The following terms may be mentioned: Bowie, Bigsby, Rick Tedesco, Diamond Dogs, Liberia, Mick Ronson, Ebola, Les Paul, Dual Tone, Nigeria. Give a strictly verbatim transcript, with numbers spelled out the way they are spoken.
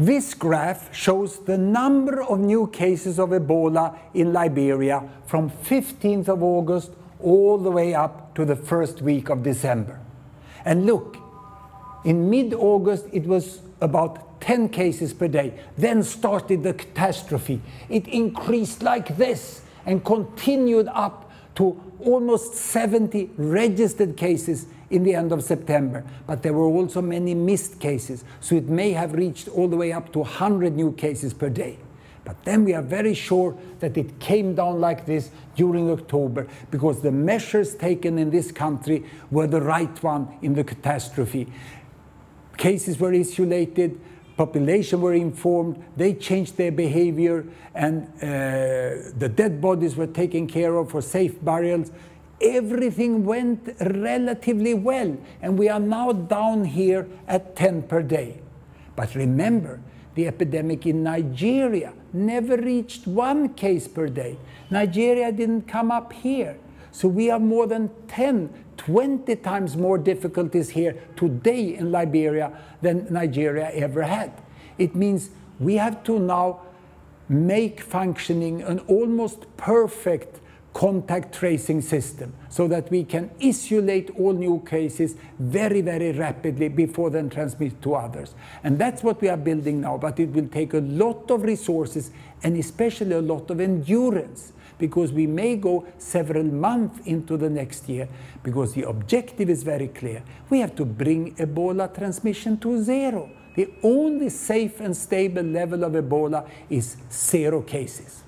This graph shows the number of new cases of Ebola in Liberia from fifteenth of August all the way up to the first week of December. And look, in mid-August it was about ten cases per day. Then started the catastrophe. It increased like this and continued up to almost seventy registered cases in the end of September, but there were also many missed cases, so it may have reached all the way up to one hundred new cases per day. But then we are very sure that it came down like this during October, because the measures taken in this country were the right one in the catastrophe. Cases were isolated, population were informed, they changed their behavior, and uh, the dead bodies were taken care of for safe burials. Everything went relatively well, and we are now down here at ten per day. But remember, the epidemic in Nigeria never reached one case per day. Nigeria didn't come up here. So we have more than ten, twenty times more difficulties here today in Liberia than Nigeria ever had. It means we have to now make functioning an almost perfect contact tracing system, so that we can isolate all new cases very, very rapidly before then transmit to others. And that's what we are building now, but it will take a lot of resources and especially a lot of endurance, because we may go several months into the next year, because the objective is very clear. We have to bring Ebola transmission to zero. The only safe and stable level of Ebola is zero cases.